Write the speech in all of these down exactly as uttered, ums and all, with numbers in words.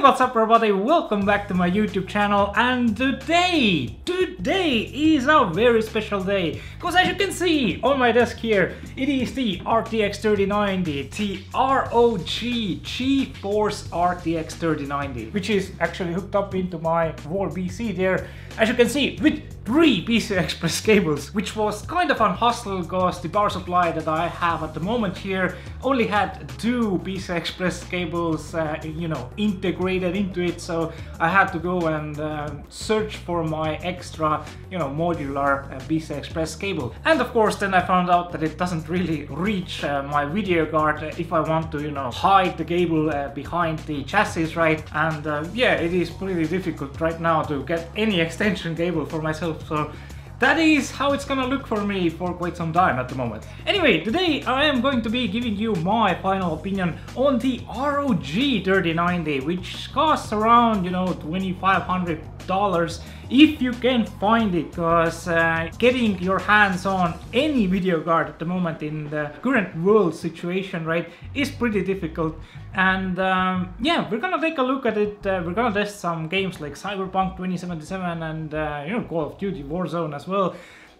Hey, what's up everybody, welcome back to my YouTube channel, and today, today is a very special day, because as you can see on my desk here, it is the R T X thirty ninety, the R O G GeForce R T X thirty ninety, which is actually hooked up into my WarBC there, as you can see, with three P C I Express cables, which was kind of a hustle because the power supply that I have at the moment here only had two P C I Express cables, uh, you know, integrated into it. So I had to go and uh, search for my extra, you know, modular uh, P C I Express cable. And of course, then I found out that it doesn't really reach uh, my video card if I want to, you know, hide the cable uh, behind the chassis, right? And uh, yeah, it is pretty difficult right now to get any extension cable for myself. So that is how it's gonna look for me for quite some time at the moment. Anyway, today I am going to be giving you my final opinion on the R O G thirty ninety, which costs around, you know, twenty-five hundred dollars if you can find it, because uh, getting your hands on any video card at the moment in the current world situation, right, is pretty difficult. And um, yeah, we're gonna take a look at it. Uh, we're gonna test some games like Cyberpunk twenty seventy-seven and uh, you know, Call of Duty Warzone as well,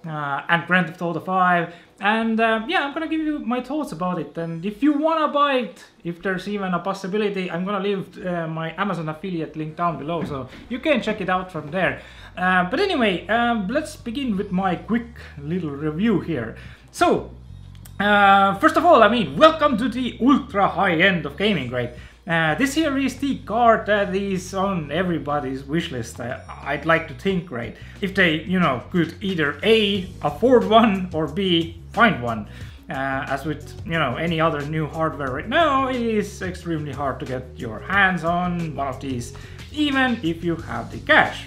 uh, and Grand Theft Auto five. And uh, yeah, I'm gonna give you my thoughts about it, and if you wanna buy it, if there's even a possibility, I'm gonna leave uh, my Amazon affiliate link down below, so you can check it out from there. Uh, but anyway, um, let's begin with my quick little review here. So, uh, first of all, I mean, welcome to the ultra high end of gaming, right? Uh, this here is the card that is on everybody's wish list, uh, I'd like to think, right? If they, you know, could either A, afford one, or B, find one. Uh, as with, you know, any other new hardware right now, it is extremely hard to get your hands on one of these, even if you have the cash.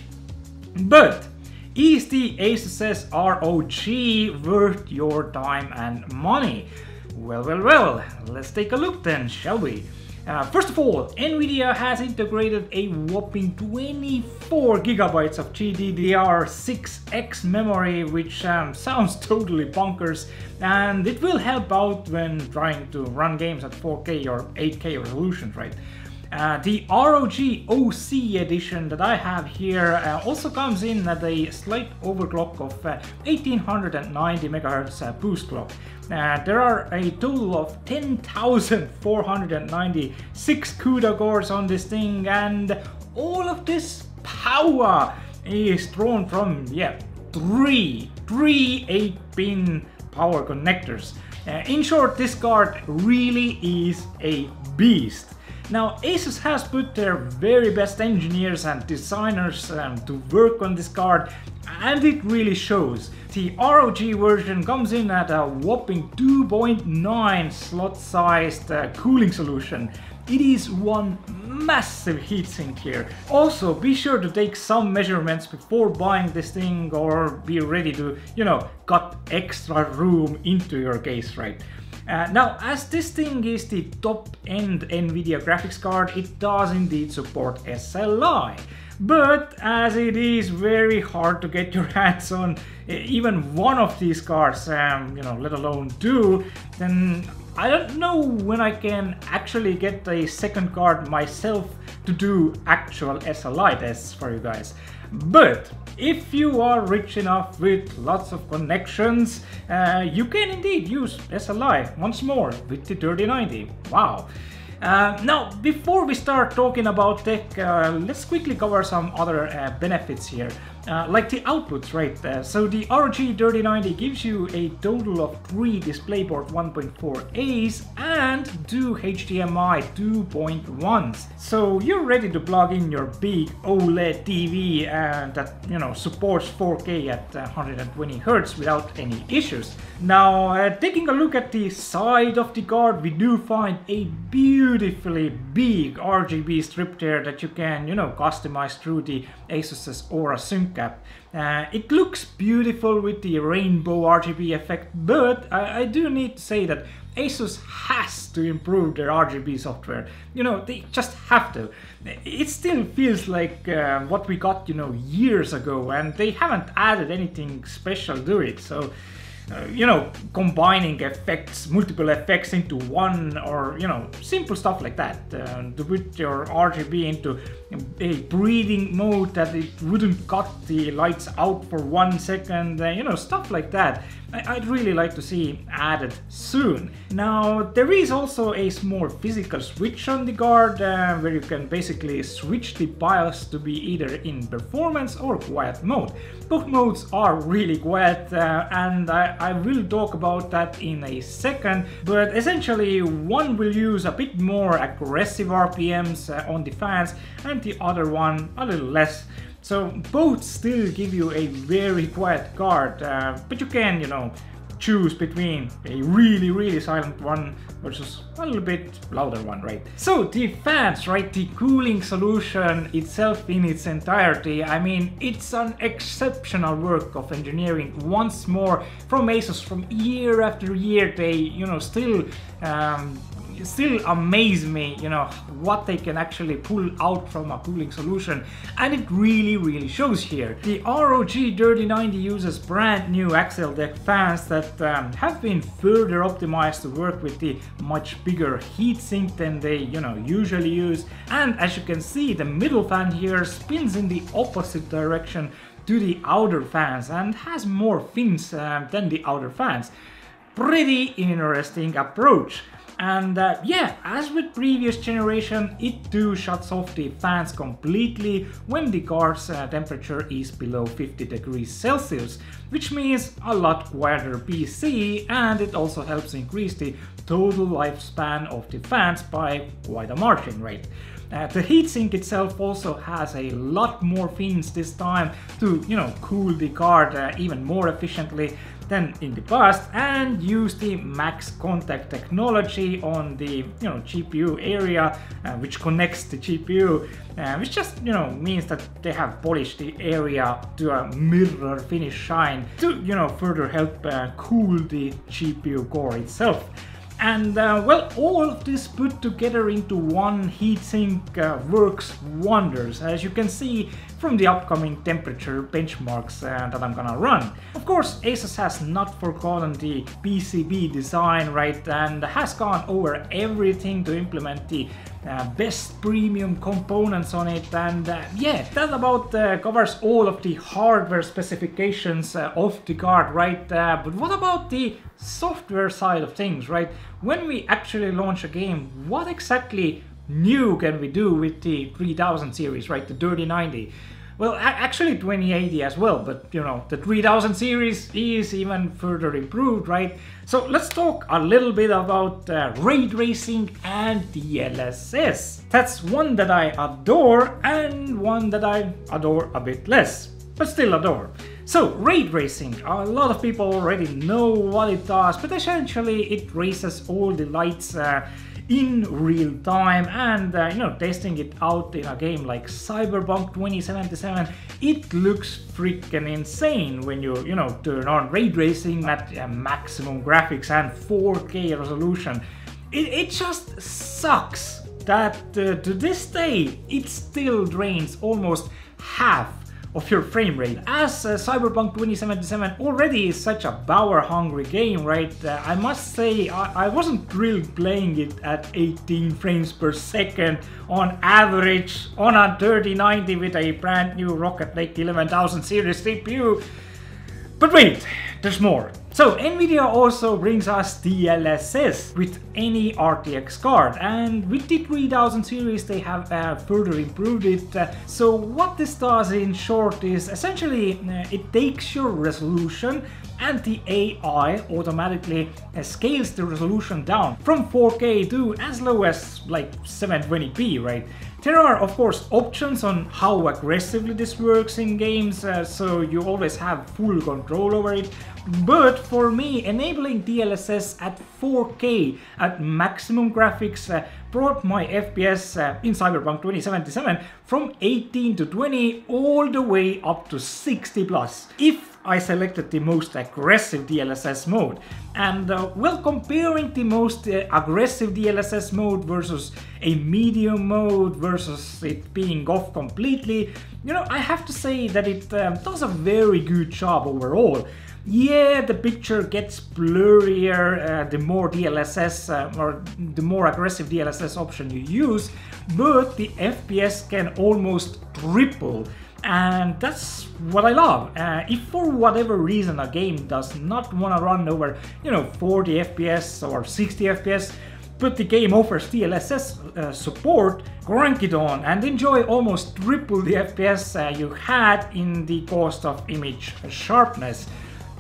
But is the ASUS R O G worth your time and money? Well, well, well, let's take a look then, shall we? Uh, first of all, NVIDIA has integrated a whopping twenty-four gigabytes of G D D R six X memory, which um, sounds totally bonkers, and it will help out when trying to run games at four K or eight K resolutions, right? Uh, the R O G O C edition that I have here uh, also comes in at a slight overclock of uh, eighteen ninety megahertz uh, boost clock. Uh, there are a total of ten thousand four hundred ninety-six CUDA cores on this thing, and all of this power is drawn from, yeah, three, three eight-pin power connectors. Uh, in short, this card really is a beast. Now, ASUS has put their very best engineers and designers um, to work on this card, and it really shows. The R O G version comes in at a whopping two point nine slot sized uh, cooling solution. It is one massive heatsink here. Also, be sure to take some measurements before buying this thing, or be ready to, you know, cut extra room into your case, right? Uh, now, as this thing is the top-end NVIDIA graphics card, it does indeed support S L I, but as it is very hard to get your hands on even one of these cards, um, you know, let alone two, then I don't know when I can actually get a second card myself to do actual S L I tests for you guys. But if you are rich enough with lots of connections, uh, you can indeed use S L I once more with the thirty ninety. Wow! Uh, now, before we start talking about tech, uh, let's quickly cover some other uh, benefits here, uh, like the outputs, right? Uh, so the R O G thirty ninety gives you a total of three DisplayPort one point four A's and two H D M I two point ones. So you're ready to plug in your big OLED T V uh, that, you know, supports four K at one hundred twenty hertz without any issues. Now, uh, taking a look at the side of the card, we do find a beautiful Beautifully big R G B strip there that you can, you know, customize through the ASUS's Aura Sync app. Uh, it looks beautiful with the rainbow R G B effect, but I, I do need to say that ASUS has to improve their R G B software. You know, they just have to. It still feels like uh, what we got, you know, years ago, and they haven't added anything special to it. So uh, you know, combining effects, multiple effects into one, or, you know, simple stuff like that. Uh, to put your R G B into a breathing mode that it wouldn't cut the lights out for one second, uh, you know, stuff like that. I I'd really like to see added soon. Now, there is also a small physical switch on the guard, uh, where you can basically switch the BIOS to be either in performance or quiet mode. Both modes are really quiet, uh, and I, I will talk about that in a second, but essentially one will use a bit more aggressive R P Ms uh, on the fans, and the other one a little less. So both still give you a very quiet guard, uh, but you can, you know, choose between a really, really silent one versus a little bit louder one, right? So the fans, right, the cooling solution itself in its entirety, I mean, it's an exceptional work of engineering once more from ASUS. From year after year, they, you know, still um, still amaze me, you know, what they can actually pull out from a cooling solution, and it really, really shows here. The R O G thirty ninety uses brand new axial deck fans that um, have been further optimized to work with the much bigger heatsink than they, you know, usually use, and as you can see, the middle fan here spins in the opposite direction to the outer fans and has more fins uh, than the outer fans. Pretty interesting approach. And uh, yeah, as with previous generation, it too shuts off the fans completely when the car's uh, temperature is below fifty degrees Celsius, which means a lot quieter P C, and it also helps increase the total lifespan of the fans by quite a margin, right? Uh, the heatsink itself also has a lot more fins this time to, you know, cool the card uh, even more efficiently than in the past, and use the max contact technology on the, you know, G P U area, uh, which connects the G P U, uh, which just, you know, means that they have polished the area to a mirror finish shine to, you know, further help uh, cool the G P U core itself. And uh, well, all of this put together into one heatsink uh, works wonders, as you can see from the upcoming temperature benchmarks uh, that I'm gonna run. Of course, ASUS has not forgotten the P C B design, right, and has gone over everything to implement the Uh, best premium components on it, and uh, yeah, that about uh, covers all of the hardware specifications uh, of the card, right? Uh, but what about the software side of things, right? When we actually launch a game, what exactly new can we do with the three thousand series, right, the thirty ninety? Well, actually twenty eighty as well, but, you know, the three thousand series is even further improved, right? So let's talk a little bit about uh, ray tracing and D L S S. That's one that I adore and one that I adore a bit less, but still adore. So, ray tracing. A lot of people already know what it does, but essentially it races all the lights uh, in real time, and uh, you know, testing it out in a game like Cyberpunk twenty seventy-seven, it looks freaking insane when you, you know, turn on ray tracing at uh, maximum graphics and four K resolution. It, it just sucks that uh, to this day it still drains almost half of your frame rate. As uh, Cyberpunk twenty seventy-seven already is such a power-hungry game, right? Uh, I must say I, I wasn't thrilled playing it at eighteen frames per second on average on a thirty ninety with a brand new Rocket Lake eleven thousand series C P U. But wait, there's more. So NVIDIA also brings us D L S S with any R T X card, and with the three thousand series they have uh, further improved it. Uh, so what this does in short is essentially uh, it takes your resolution, and the A I automatically uh, scales the resolution down from four K to as low as like seven twenty p, right? There are, of course, options on how aggressively this works in games, uh, so you always have full control over it. But for me, enabling D L S S at four K at maximum graphics uh, brought my F P S uh, in Cyberpunk twenty seventy-seven from eighteen to twenty all the way up to sixty plus. If I selected the most aggressive D L S S mode, and uh, well, comparing the most uh, aggressive D L S S mode versus a medium mode versus it being off completely, you know, I have to say that it um, does a very good job overall. yeah, the picture gets blurrier uh, the more D L S S uh, or the more aggressive D L S S option you use, but the F P S can almost triple. And that's what I love. Uh, if for whatever reason a game does not want to run over, you know, forty F P S or sixty F P S, but the game offers D L S S uh, support, crank it on and enjoy almost triple the F P S uh, you had in the cost of image sharpness.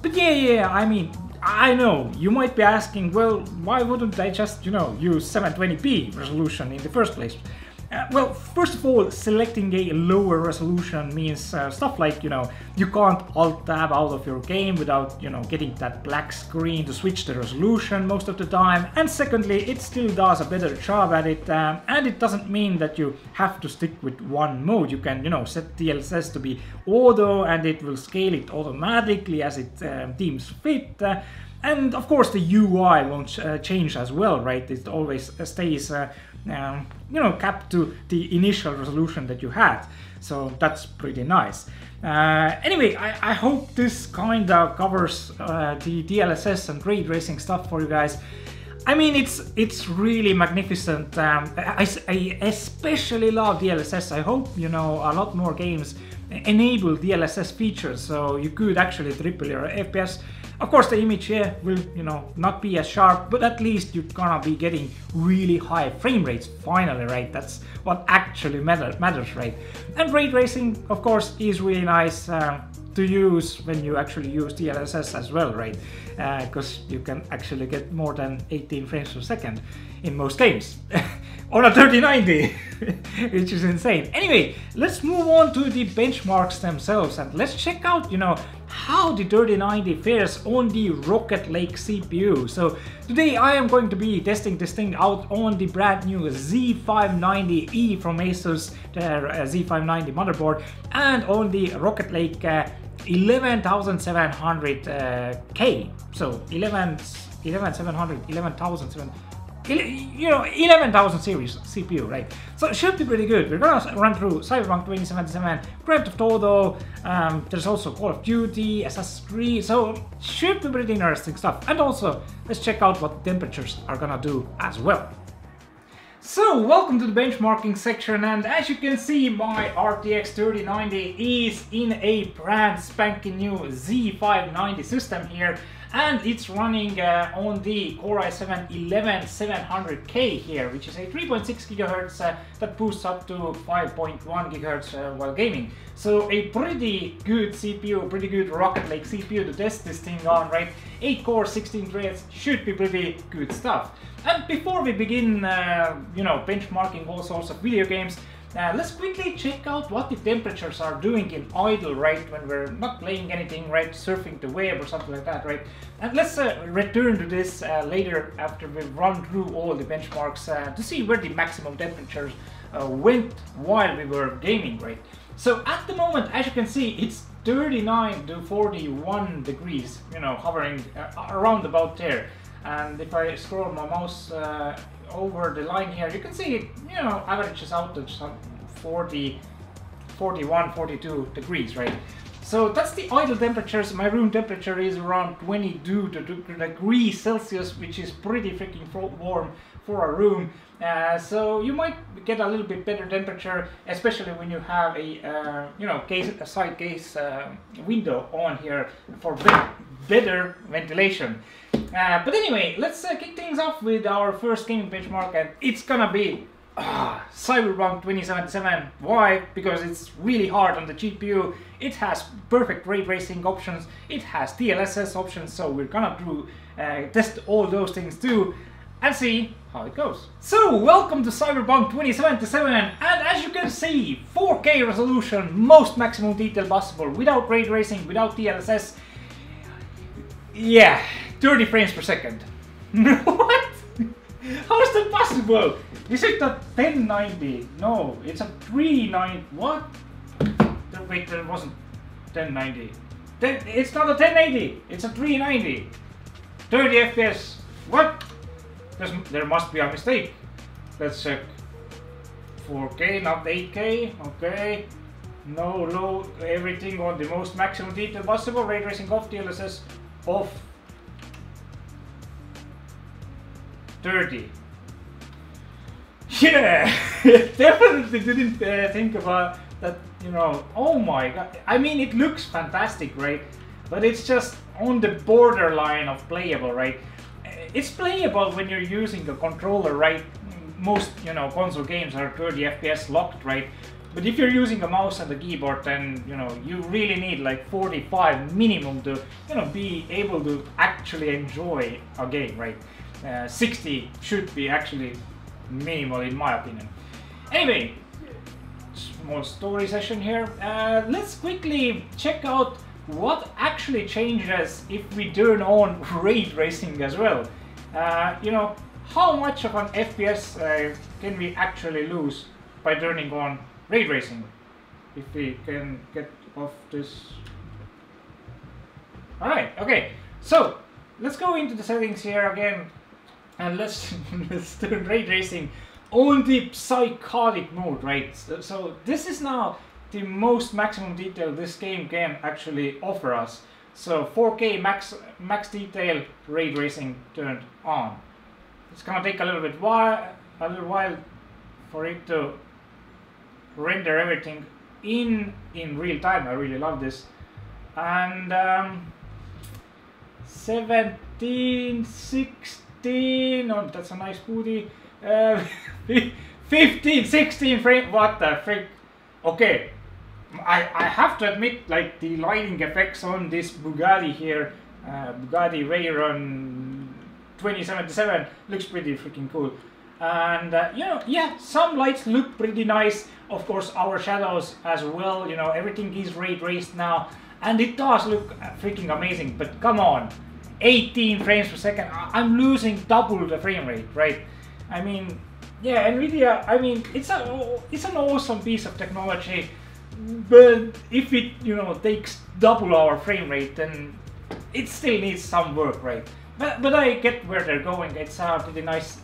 But yeah, yeah, I mean, I know, you might be asking, well, why wouldn't I just, you know, use seven twenty p resolution in the first place? Uh, well, first of all, selecting a lower resolution means uh, stuff like, you know, you can't alt-tab out of your game without, you know, getting that black screen to switch the resolution most of the time. And secondly, it still does a better job at it, um, and it doesn't mean that you have to stick with one mode. You can, you know, set D L S S to be auto and it will scale it automatically as it uh, deems fit. Uh, and of course the U I won't uh, change as well, right? It always stays uh, Um, you know, capped to the initial resolution that you had, so that's pretty nice. Uh, anyway, I, I hope this kind of covers uh, the D L S S and ray tracing stuff for you guys. I mean, it's it's really magnificent. Um, I, I especially love D L S S. I hope, you know, a lot more games enable D L S S features, so you could actually triple your F P S. Of course, the image here will, you know, not be as sharp, but at least you're gonna be getting really high frame rates finally, right? That's what actually matter, matters, right? And ray tracing, of course, is really nice uh, to use when you actually use D L S S as well, right? Because uh, you can actually get more than eighteen frames per second in most games. On a thirty ninety, which is insane. Anyway, let's move on to the benchmarks themselves and let's check out, you know, how the thirty ninety fares on the Rocket Lake C P U. So today I am going to be testing this thing out on the brand new Z five ninety E from ASUS, their uh, Z five ninety motherboard, and on the Rocket Lake uh, eleven seven hundred K. So eleven seven hundred, eleven thousand seven hundred. You know, eleven thousand series C P U, right? So it should be pretty good. We're gonna run through Cyberpunk twenty seventy-seven, Grand Theft Auto, um, there's also Call of Duty, Assassin's Creed, so should be pretty interesting stuff. And also, let's check out what temperatures are gonna do as well. So, welcome to the benchmarking section, and as you can see, my R T X thirty ninety is in a brand spanking new Z five ninety system here, and it's running uh, on the Core i seven eleven seven hundred K here, which is a three point six gigahertz uh, that boosts up to five point one gigahertz uh, while gaming. So a pretty good C P U, pretty good Rocket Lake C P U to test this thing on, right? eight cores, sixteen threads, should be pretty good stuff. And before we begin, uh, you know, benchmarking all sorts of video games, Uh, let's quickly check out what the temperatures are doing in idle, right, when we're not playing anything, right, surfing the web or something like that, right? And let's uh, return to this uh, later after we've run through all the benchmarks uh, to see where the maximum temperatures uh, went while we were gaming, right? So at the moment, as you can see, it's thirty-nine to forty-one degrees, you know, hovering uh, around about there. And if I scroll my mouse uh, over the line here, you can see it, you know, averages out to some forty, forty-one, forty-two degrees, right? So that's the idle temperatures. My room temperature is around twenty-two degrees Celsius, which is pretty freaking warm for a room. Uh, so you might get a little bit better temperature, especially when you have a uh, you know, case, a side case uh, window on here for better ventilation. Uh, but anyway, let's uh, kick things off with our first gaming benchmark, and it's gonna be uh, Cyberpunk twenty seventy-seven. Why? Because it's really hard on the G P U, it has perfect ray tracing options, it has D L S S options, so we're gonna do, uh, test all those things too and see how it goes. So, welcome to Cyberpunk twenty seventy-seven, and as you can see, four K resolution, most maximum detail possible, without ray tracing, without D L S S, yeah. thirty frames per second. What? How is that possible? Is it a ten ninety? No, it's a three ninety. What? There, wait, there wasn't ten ninety. Ten, it's not a ten eighty. It's a three ninety. thirty F P S. What? There's, there must be a mistake. Let's check. four K, not eight K. Okay. no load, everything on the most maximum detail possible, ray tracing off, D L S S off. thirty. Yeah, definitely didn't uh, think about that, you know. Oh my god, I mean, it looks fantastic, right? But it's just on the borderline of playable, right? It's playable when you're using a controller, right? Most, you know, console games are thirty F P S locked, right? But if you're using a mouse and a keyboard, then, you know, you really need like forty-five minimum to, you know, be able to actually enjoy a game, right? Uh, sixty should be actually minimal, in my opinion. Anyway, small story session here. Uh, let's quickly check out what actually changes if we turn on ray tracing as well. Uh, you know, how much of an F P S uh, can we actually lose by turning on ray tracing? If we can get off this. Alright, okay, so let's go into the settings here again. And let's, let's turn ray tracing on the psychotic mode, right? So, so this is now the most maximum detail this game can actually offer us. So four K max max detail, ray tracing turned on. It's gonna take a little bit while, a little while for it to render everything in in real time. I really love this. And um, seventeen, sixteen. No, that's a nice booty. Uh, fifteen, sixteen frame. What the frick? Okay, I, I have to admit, like, the lighting effects on this Bugatti here, uh, Bugatti Veyron twenty seventy-seven, looks pretty freaking cool. And uh, you know, yeah, some lights look pretty nice. Of course, our shadows as well. You know, everything is ray traced now, and it does look freaking amazing. But come on. eighteen frames per second, I'm losing double the frame rate, right? I mean, yeah, NVIDIA, I mean, it's a it's an awesome piece of technology, but if it, you know, takes double our frame rate, then it still needs some work, right? But, but I get where they're going. It's a pretty nice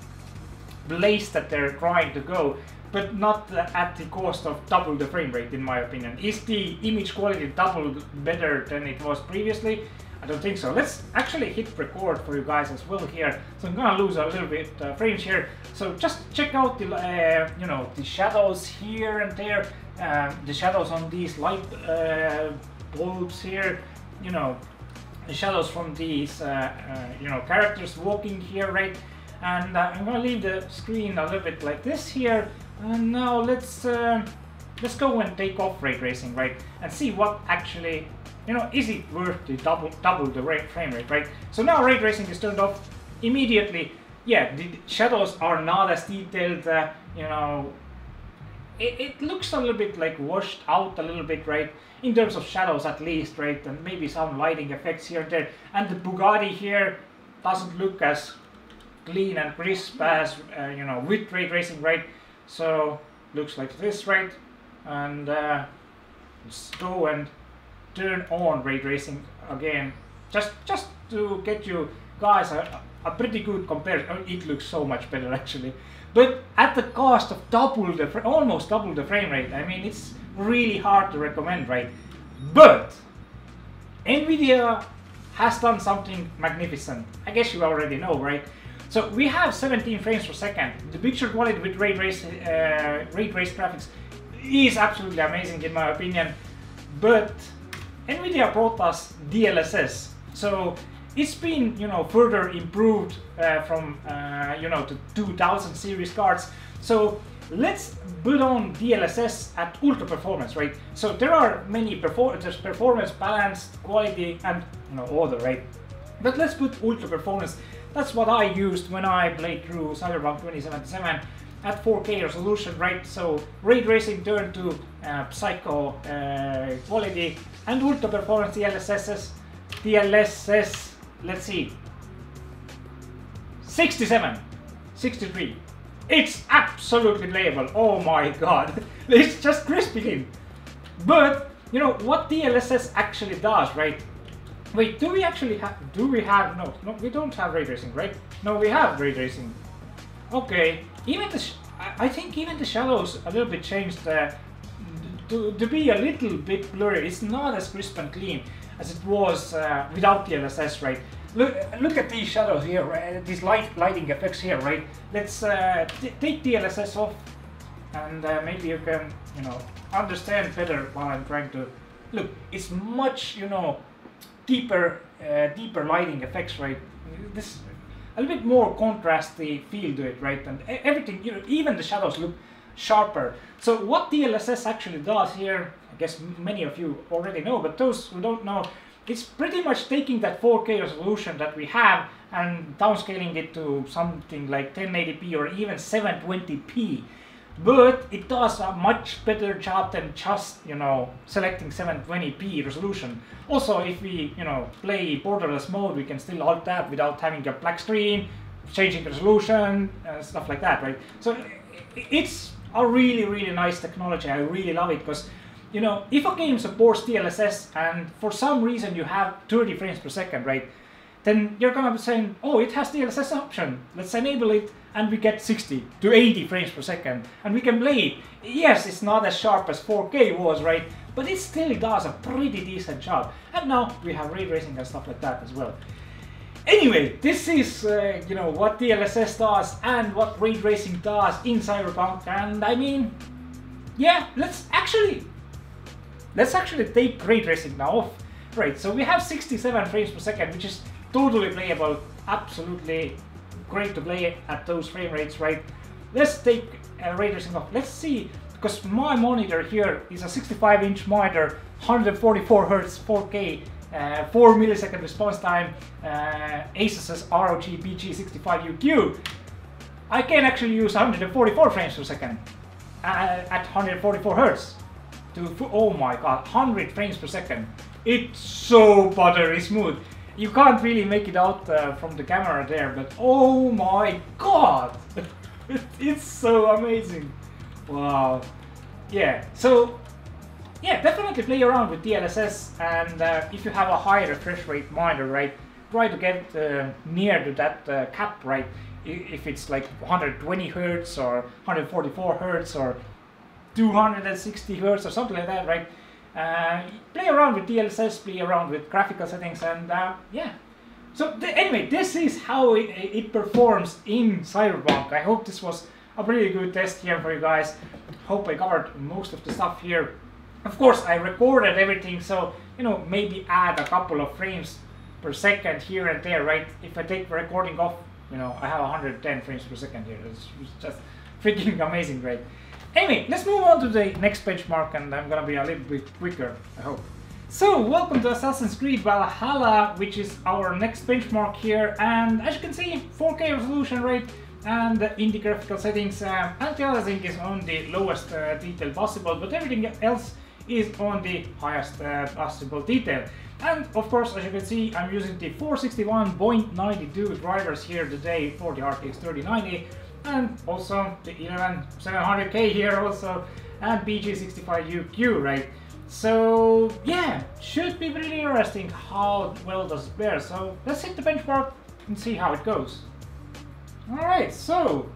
place that they're trying to go, but not at the cost of double the frame rate, in my opinion. Is the image quality double better than it was previously? I don't think so. Let's actually hit record for you guys as well here. So I'm gonna lose a little bit uh, frames here. So just check out the uh, you know, the shadows here and there, uh, the shadows on these light uh, bulbs here. You know, the shadows from these uh, uh, you know, characters walking here, right? And uh, I'm gonna leave the screen a little bit like this here. And now let's uh, let's go and take off ray tracing, right? And see what actually. You know, is it worth the double double the frame rate, right? So now ray tracing is turned off immediately. Yeah, the shadows are not as detailed. Uh, you know, it, it looks a little bit like washed out a little bit, right? In terms of shadows, at least, right? And maybe some lighting effects here and there. And the Bugatti here doesn't look as clean and crisp as uh, you know, with ray tracing, right? So looks like this, right? And uh, let's go and turn on ray tracing again, just just to get you guys a, a pretty good comparison. It looks so much better actually, but at the cost of double the almost double the frame rate. I mean, it's really hard to recommend, right? But NVIDIA has done something magnificent. I guess you already know, right? So we have seventeen frames per second. The picture quality with ray trace uh, ray trace graphics is absolutely amazing in my opinion, but NVIDIA brought us D L S S, so it's been, you know, further improved uh, from uh, you know, the two thousand series cards. So let's put on D L S S at ultra performance, right? So there are many perform there's performance, balance, quality, and, you know, order, right? But let's put ultra performance. That's what I used when I played through Cyberpunk twenty seventy-seven at four K resolution, right? So ray tracing turned to uh, psycho uh, quality and ultra performance D L S S, D L S S, let's see, sixty-seven, sixty-three. It's absolutely playable. Oh my god, it's just crispy. But you know what D L S S actually does, right? Wait, do we actually have, do we have, no, no, we don't have ray tracing, right? No, we have ray tracing. Okay, even the, sh I think even the shadows a little bit changed uh, to, to be a little bit blurry. It's not as crisp and clean as it was uh, without the D L S S, right? Look, look at these shadows here, right? These light lighting effects here, right? Let's uh, take D L S S off, and uh, maybe you can, you know, understand better what I'm trying to. Look, it's much, you know, deeper, uh, deeper lighting effects, right? This a little bit more contrasty feel to it, right? And everything, you know, even the shadows look sharper. So what D L S S actually does here, I guess many of you already know, but those who don't know, it's pretty much taking that four K resolution that we have and downscaling it to something like ten eighty p or even seven twenty p. But it does a much better job than just, you know, selecting seven twenty p resolution. Also, if we, you know, play borderless mode, we can still alt-tab without having a black screen, changing resolution, uh, stuff like that, right? So it's a really, really nice technology. I really love it because, you know, if a game supports D L S S and for some reason you have thirty frames per second, right, then you're gonna be saying, oh, it has the D L S S option, let's enable it, and we get sixty to eighty frames per second, and we can play it. Yes, it's not as sharp as four K was, right, but it still does a pretty decent job. And now we have ray tracing and stuff like that as well. Anyway, this is, uh, you know, what D L S S does and what ray tracing does in Cyberpunk, and I mean, yeah, let's actually, let's actually take ray tracing now off. Right, so we have sixty-seven frames per second, which is totally playable, absolutely great to play at those frame rates, right? Let's take uh, ray tracing off. Let's see, because my monitor here is a sixty-five inch monitor, one forty-four hertz, four K, uh, four millisecond response time, uh, ASUS's R O G P G sixty-five U Q. I can actually use one forty-four frames per second uh, at one forty-four hertz. To, oh my god, one hundred frames per second. It's so buttery smooth. You can't really make it out uh, from the camera there, but oh my god! It's so amazing! Wow. Yeah, so, yeah, definitely play around with D L S S, and uh, if you have a high refresh rate monitor, right, try to get uh, near to that uh, cap, right? If it's like one twenty hertz or one forty-four hertz or two sixty hertz or something like that, right? Uh, play around with D L S S, play around with graphical settings, and uh, yeah. So th anyway, this is how it, it performs in Cyberpunk. I hope this was a pretty good test here for you guys. Hope I covered most of the stuff here. Of course, I recorded everything, so, you know, maybe add a couple of frames per second here and there, right? If I take the recording off, you know, I have one hundred ten frames per second here. It's, it's just freaking amazing, right? Anyway, let's move on to the next benchmark, and I'm gonna be a little bit quicker, I hope. So, welcome to Assassin's Creed Valhalla, which is our next benchmark here, and as you can see, four K resolution rate, and in the graphical settings, um, and the other thing is on the lowest uh, detail possible, but everything else is on the highest uh, possible detail. And, of course, as you can see, I'm using the four sixty-one point nine two drivers here today for the R T X thirty ninety, and also the eleven seven hundred K here also, and P G sixty-five U Q, right? So yeah, should be pretty interesting how well does it bear. So let's hit the benchmark and see how it goes. Alright, so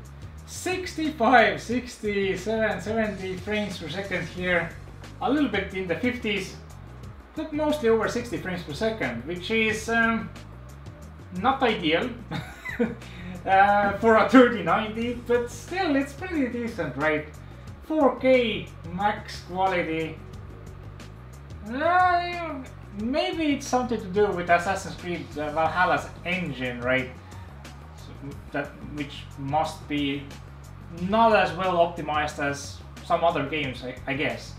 sixty-five, sixty-seven, seventy frames per second here, a little bit in the fifties, but mostly over sixty frames per second, which is um, not ideal. Uh, for a thirty ninety, but still it's pretty decent, right? four K max quality. Uh, maybe it's something to do with Assassin's Creed uh, Valhalla's engine, right? So that, which must be not as well optimized as some other games, I, I guess.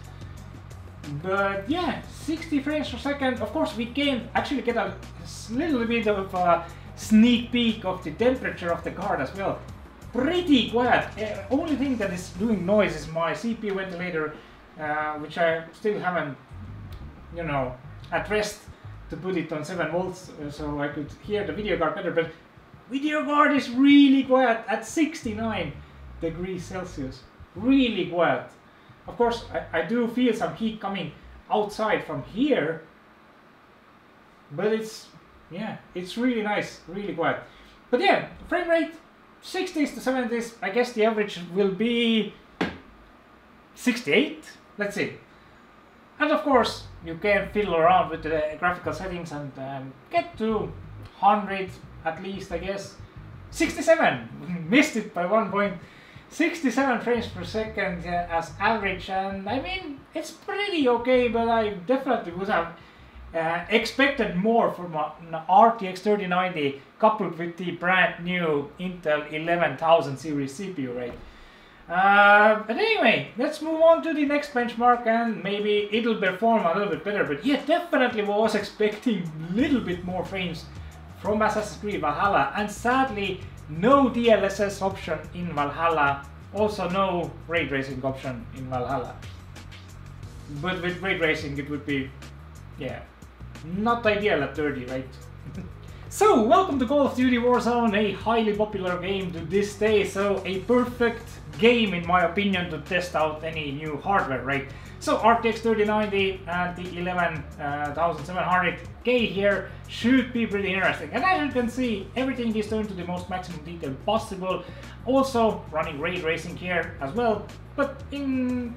But yeah, sixty frames per second. Of course, we can actually get a little bit of uh, sneak peek of the temperature of the card as well. Pretty quiet. Uh, only thing that is doing noise is my C P U ventilator, uh, which I still haven't, you know, addressed to put it on seven volts uh, so I could hear the video card better, but video card is really quiet at sixty-nine degrees Celsius. Really quiet. Of course, I, I do feel some heat coming outside from here, but it's, yeah, it's really nice, really quiet. But yeah, frame rate, sixties to seventies, I guess the average will be sixty-eight, let's see. And of course, you can fiddle around with the graphical settings and um, get to one hundred at least, I guess. sixty-seven! Missed it by one point. sixty-seven frames per second uh, as average, and I mean, it's pretty okay, but I definitely would have uh, expected more from an R T X thirty ninety coupled with the brand new Intel eleven thousand series C P U rate. Uh, but anyway, let's move on to the next benchmark, and maybe it'll perform a little bit better, but yeah, definitely was expecting a little bit more frames from Assassin's Creed Valhalla, and sadly no D L S S option in Valhalla, also no ray tracing option in Valhalla. But with ray tracing it would be, yeah, not ideal at thirty, right? So, welcome to Call of Duty Warzone, a highly popular game to this day, so a perfect game in my opinion to test out any new hardware, right? So R T X thirty ninety and the eleven thousand seven hundred K here should be pretty interesting, and as you can see, everything is turned to the most maximum detail possible, also running ray tracing here as well, but in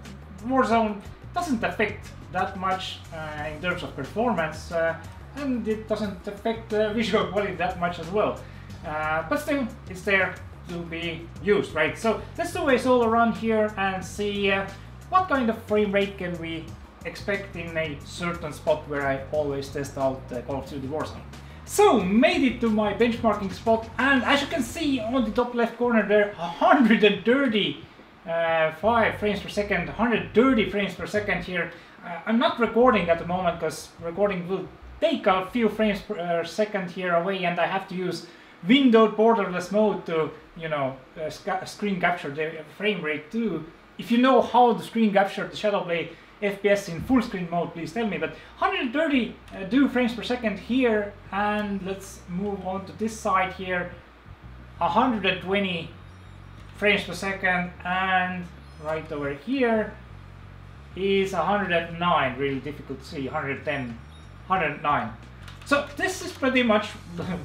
Warzone doesn't affect that much uh, in terms of performance, uh, and it doesn't affect uh, visual quality that much as well, uh, but still it's there to be used, right? So let's do a solo run here and see uh, what kind of frame rate can we expect in a certain spot where I always test out uh, Call of Duty Warzone. So, made it to my benchmarking spot, and as you can see on the top left corner there, one hundred thirty-five frames per second, one hundred thirty frames per second here. Uh, I'm not recording at the moment because recording will take a few frames per uh, second here away, and I have to use windowed borderless mode to, you know, uh, sc screen capture the frame rate too. If you know how the screen captured the Shadowplay F P S in full screen mode, please tell me. But one hundred thirty uh, do frames per second here, and let's move on to this side here. one hundred twenty frames per second, and right over here is one hundred nine. Really difficult to see. one hundred ten, one hundred nine. So this is pretty much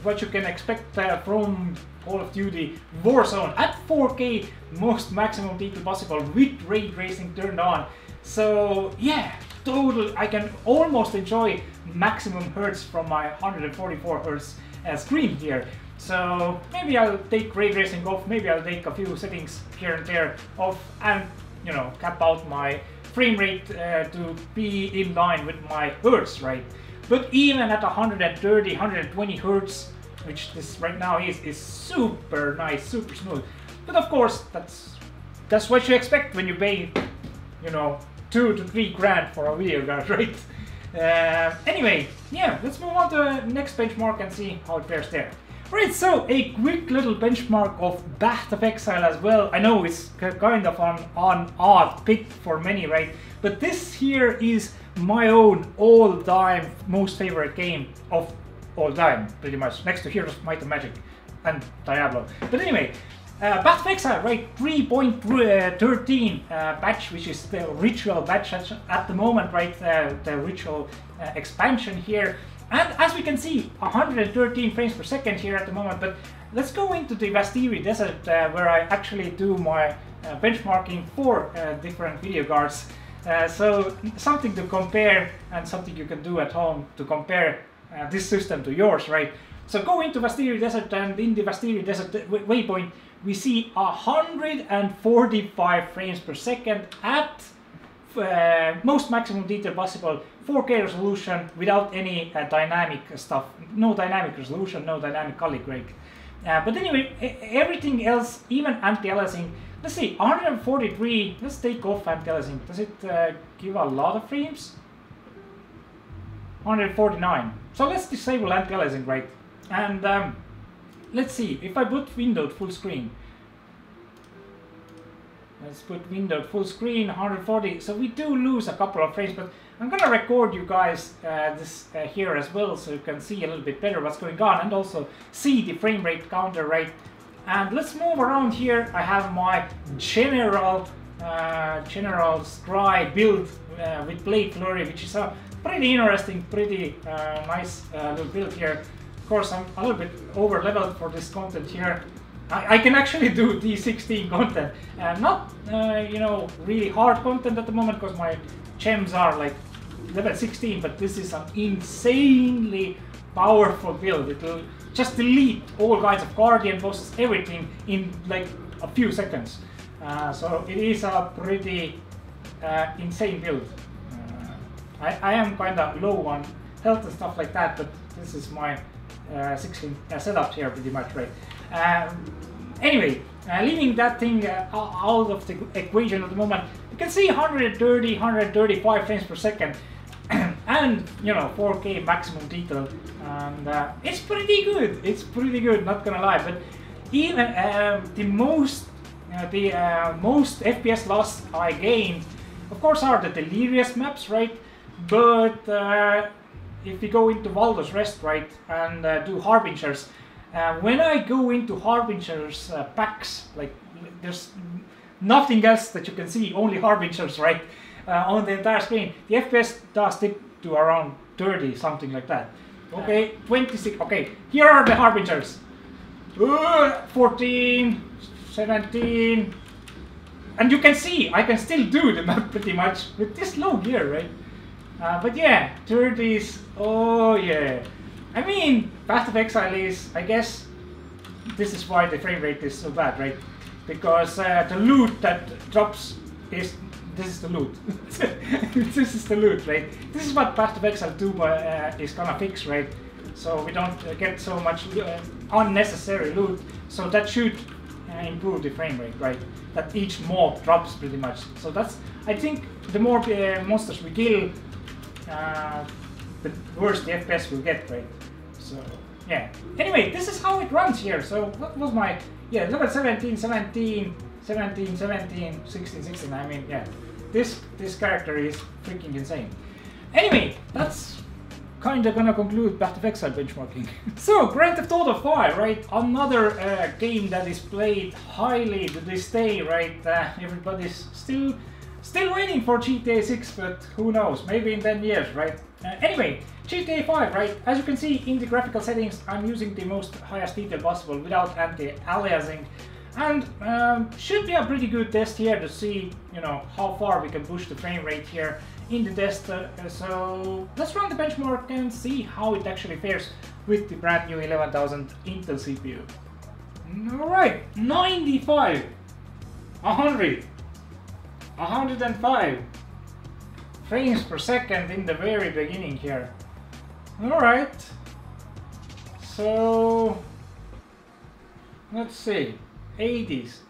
what you can expect uh, from Call of Duty Warzone at four K, most maximum detail possible with ray tracing turned on. So yeah, total, I can almost enjoy maximum hertz from my one hundred forty-four hertz uh, screen here. So maybe I'll take ray tracing off, maybe I'll take a few settings here and there off, and you know, cap out my frame rate uh, to be in line with my hertz, right? But even at one hundred thirty, one hundred twenty hertz, which this right now is, is super nice, super smooth. But of course, that's that's what you expect when you pay, you know, two to three grand for a video card, right? Uh, anyway, yeah, let's move on to the next benchmark and see how it fares there. Right, so a quick little benchmark of Path of Exile as well. I know it's kind of an, an odd pick for many, right? But this here is my own all-time most favorite game of all time, pretty much, next to Heroes of Might and Magic and Diablo. But anyway, uh, Path of Exile, right, three point thirteen uh, patch, which is the ritual patch at the moment, right, uh, the ritual uh, expansion here. And as we can see, one hundred thirteen frames per second here at the moment, but let's go into the Vastiri Desert, uh, where I actually do my uh, benchmarking for uh, different video cards. Uh, so something to compare, and something you can do at home to compare Uh, this system to yours, right? So go into Vastiri Desert, and in the Vastiri Desert waypoint we see one hundred forty-five frames per second at uh, most maximum detail possible, four K resolution without any uh, dynamic stuff, no dynamic resolution, no dynamic color grade. Uh, but anyway, everything else, even anti-aliasing, let's see, one hundred forty-three, let's take off anti-aliasing, does it uh, give a lot of frames? one hundred forty-nine. So let's disable anti-aliasing, right? And um, let's see, if I put windowed full screen, let's put windowed full screen, one hundred forty, so we do lose a couple of frames, but I'm gonna record you guys uh, this uh, here as well, so you can see a little bit better what's going on, and also see the frame rate counter, right? And let's move around here. I have my general uh, general scry build uh, with Blade Flurry, which is a pretty interesting, pretty uh, nice uh, little build here. Of course, I'm a little bit over leveled for this content here. I, I can actually do D sixteen content, uh, not uh, you know, really hard content at the moment because my gems are like level sixteen, but this is an insanely powerful build. It will just delete all kinds of Guardian bosses, everything, in like a few seconds. Uh, so it is a pretty uh, insane build. Uh, I, I am kind of low on health and stuff like that, but this is my uh, sixteen uh, setup here pretty much, right? Um, anyway, uh, leaving that thing uh, out of the equation at the moment, you can see one thirty, one thirty-five frames per second, and you know, four K maximum detail, and uh, it's pretty good. It's pretty good, not gonna lie. But even uh, the most Uh, the uh, most F P S loss I gained, of course, are the Delirious maps, right? But uh, if we go into Valdo's Rest, right, and uh, do Harbingers, uh, when I go into Harbingers uh, packs, like, there's nothing else that you can see, only Harbingers, right, uh, on the entire screen, the F P S does stick to around thirty, something like that. Okay, twenty-six, okay, here are the Harbingers. Uh, fourteen, seventeen, and you can see I can still do the map pretty much with this low gear, right? Uh, but yeah, thirties, oh yeah. I mean, Path of Exile is, I guess, this is why the frame rate is so bad, right? Because uh, the loot that drops is, this is the loot. This is the loot, right? This is what Path of Exile two uh, is gonna fix, right? So we don't uh, get so much uh, unnecessary loot, so that should improve the frame rate, right? That each mob drops pretty much. So that's, I think, the more uh, monsters we kill, uh, the worse the F P S will get, right? So yeah. Anyway, this is how it runs here. So what was my, yeah, level seventeen, seventeen, seventeen, seventeen, sixteen, sixteen. I mean, yeah, this this character is freaking insane. Anyway, that's kind of gonna conclude Path of Exile benchmarking. So, Grand Theft Auto five, right? Another uh, game that is played highly to this day, right? Uh, everybody's still still waiting for G T A six, but who knows? Maybe in ten years, right? Uh, anyway, G T A five, right? As you can see in the graphical settings, I'm using the most highest detail possible without anti-aliasing, and um, should be a pretty good test here to see, you know, how far we can push the frame rate here in the test. Uh, so let's run the benchmark and see how it actually fares with the brand new eleven thousand Intel C P U. Alright, ninety-five, one hundred, one hundred five frames per second in the very beginning here. Alright, so let's see, eighties.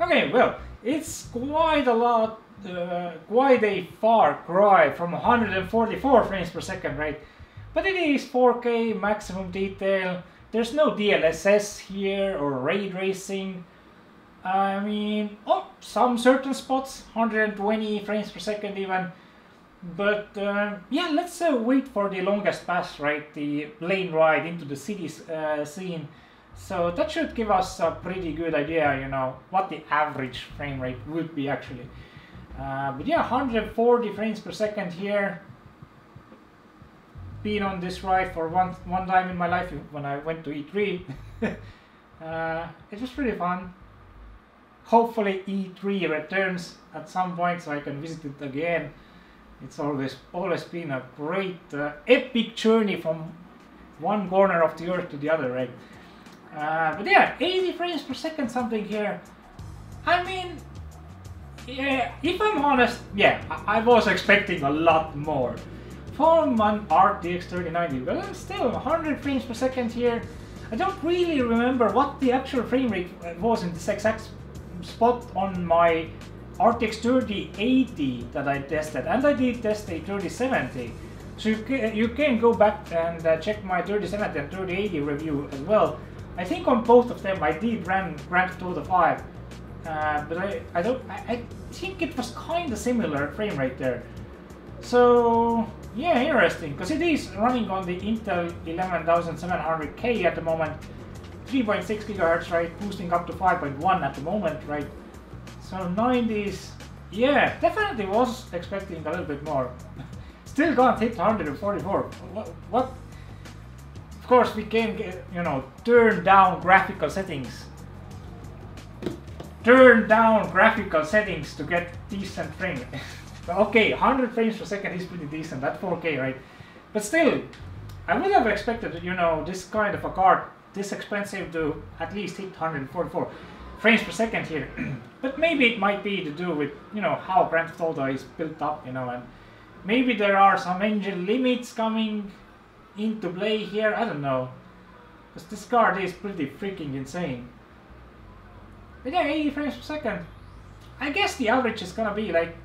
Okay, well, it's quite a lot. Uh, quite a far cry from one hundred forty-four frames per second, right? But it is four K maximum detail. There's no D L S S here or ray tracing. I mean, oh, some certain spots, one hundred twenty frames per second even. But uh, yeah, let's uh, wait for the longest pass, right? The plane ride into the city uh, scene. So that should give us a pretty good idea, you know, what the average frame rate would be actually. Uh, but yeah, one hundred forty frames per second here. Been on this ride for one one time in my life when I went to E three. uh, it was pretty fun. Hopefully E three returns at some point so I can visit it again. It's always always been a great uh, epic journey from one corner of the earth to the other, right? Uh, but yeah, eighty frames per second something here. I mean, yeah, if I'm honest, yeah, I, I was expecting a lot more from an R T X thirty ninety, but I'm still one hundred frames per second here. I don't really remember what the actual frame rate was in this exact spot on my R T X thirty eighty that I tested, and I did test a thirty seventy, so you can, you can go back and uh, check my thirty seventy and thirty eighty review as well. I think on both of them I did run Grand Theft Auto five. Uh, but I, I don't I, I think it was kind of similar frame rate there. So yeah, interesting, because it is running on the Intel eleven thousand seven hundred K at the moment, three point six gigahertz, right, boosting up to five point one at the moment, right? So nineties, yeah, definitely was expecting a little bit more. Still can't hit one hundred forty-four. What, what? Of course we can get, you know, turn down graphical settings. Turn down graphical settings to get decent frame. Okay, one hundred frames per second is pretty decent at four K, right? But still, I would have expected, you know, this kind of a card, this expensive, to at least hit one hundred forty-four frames per second here. But maybe it might be to do with, you know, how Grand Theft Auto is built up, you know, and maybe there are some engine limits coming into play here, I don't know. Because this card is pretty freaking insane. But yeah, eighty frames per second. I guess the average is gonna be like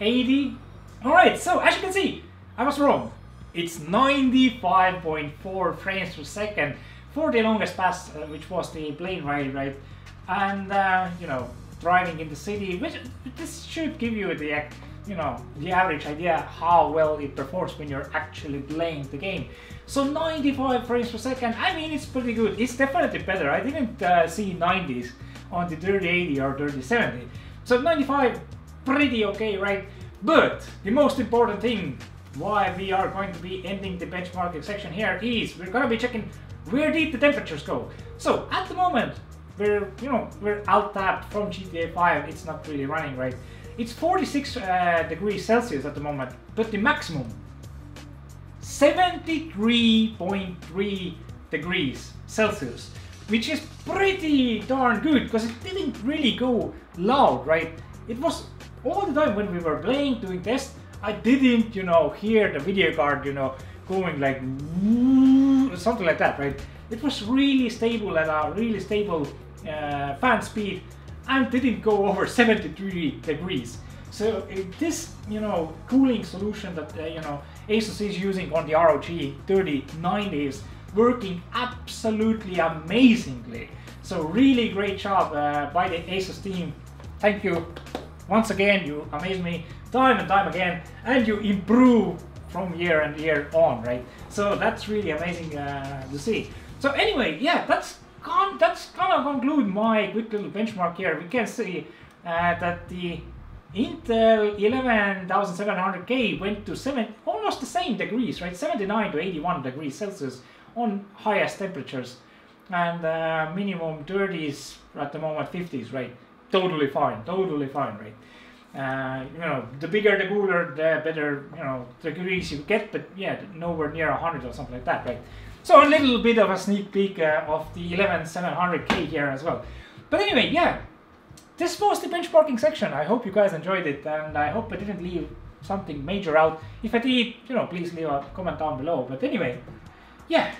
eighty. Alright, so as you can see, I was wrong. It's ninety-five point four frames per second for the longest pass, uh, which was the plane ride, right? And, uh, you know, driving in the city, which this should give you the, you know, the average idea how well it performs when you're actually playing the game. So ninety-five frames per second, I mean, it's pretty good. It's definitely better. I didn't uh, see nineties on the thirty eighty or thirty seventy. So ninety-five, pretty okay, right? But the most important thing why we are going to be ending the benchmarking section here is we're gonna be checking where did the temperatures go. So at the moment, we're, you know, we're out tapped from G T A five. It's not really running, right? It's forty-six uh, degrees Celsius at the moment, but the maximum seventy-three point three degrees Celsius, which is pretty darn good because it didn't really go loud, right? It was all the time when we were playing, doing tests, I didn't, you know, hear the video card, you know, going like something like that, right? It was really stable at a really stable uh, fan speed and didn't go over seventy-three degrees. So uh, this, you know, cooling solution that, uh, you know, ASUS is using on the R O G thirty ninety is working absolutely amazingly. So really great job uh, by the ASUS team. Thank you. Once again, you amaze me time and time again, and you improve from year and year on, right? So that's really amazing uh, to see. So anyway, yeah, that's con that's gonna conclude my quick little benchmark here. We can see uh, that the Intel eleven seven hundred K went to seven almost the same degrees, right? seventy-nine to eighty-one degrees Celsius on highest temperatures, and uh, minimum thirties at the moment, fifties, right? Totally fine, totally fine, right? Uh, you know, the bigger the cooler, the better, you know, degrees you get, but yeah, nowhere near one hundred or something like that, right? So a little bit of a sneak peek uh, of the eleven seven hundred K here as well. But anyway, yeah, this was the benchmarking section. I hope you guys enjoyed it, and I hope I didn't leave something major out. If I did, you know, please leave a comment down below. But anyway, yeah,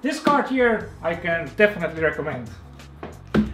this card here I can definitely recommend.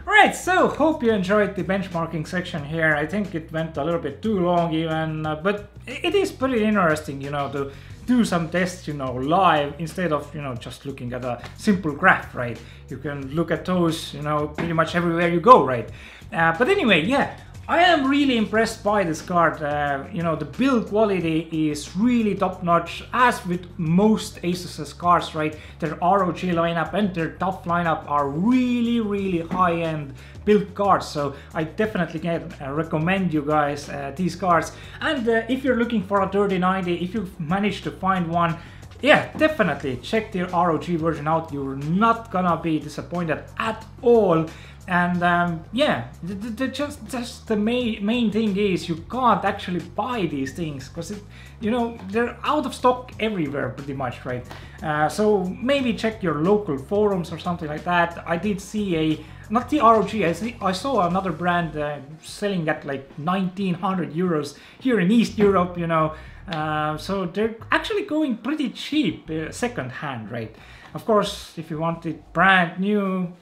Alright, so hope you enjoyed the benchmarking section here. I think it went a little bit too long even, uh, but it is pretty interesting, you know, to do some tests, you know, live instead of, you know, just looking at a simple graph, right? You can look at those, you know, pretty much everywhere you go, right? Uh, but anyway, yeah, I am really impressed by this card. Uh, you know, the build quality is really top-notch, as with most ASUS cards, right? Their R O G lineup and their T U F lineup are really, really high-end build cards, so I definitely can uh, recommend you guys uh, these cards. And uh, if you're looking for a thirty ninety, if you manage to find one, yeah, definitely check their R O G version out. You're not gonna be disappointed at all. And um, yeah, the, the, the just, just the main, main thing is you can't actually buy these things because, you know, they're out of stock everywhere pretty much, right? Uh, so maybe check your local forums or something like that. I did see a, not the R O G, I, see, I saw another brand uh, selling at like nineteen hundred euros here in East Europe, you know. Uh, so they're actually going pretty cheap uh, second hand, right? Of course, if you want it brand new,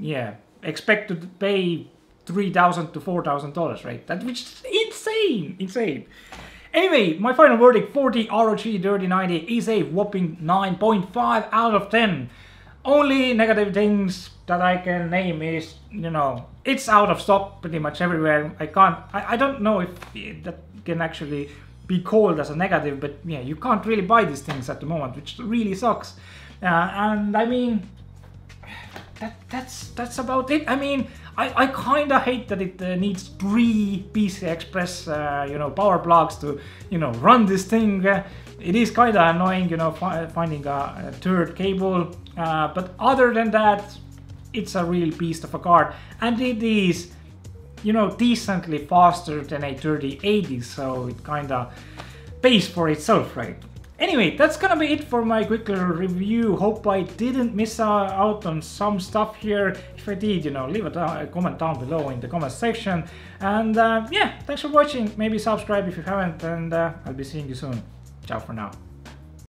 yeah, expect to pay three thousand to four thousand dollars, right? That which is insane, insane. Anyway, my final verdict for the R O G thirty ninety is a whopping nine point five out of ten. Only negative things that I can name is, you know, it's out of stock pretty much everywhere. I can't, I, I don't know if that can actually be called as a negative, but yeah, you can't really buy these things at the moment, which really sucks. Uh, and I mean, That, that's that's about it. I mean, I, I kind of hate that it uh, needs three P C I Express, uh, you know, power plugs to, you know, run this thing. Uh, it is kind of annoying, you know, fi finding a, a third cable. Uh, but other than that, it's a real beast of a card, and it is you know, decently faster than a thirty eighty, so it kinda pays for itself, right? Anyway, that's gonna be it for my quick little review. Hope I didn't miss out on some stuff here. If I did, you know, leave a comment down below in the comment section. And uh, yeah, thanks for watching. Maybe subscribe if you haven't, and uh, I'll be seeing you soon. Ciao for now.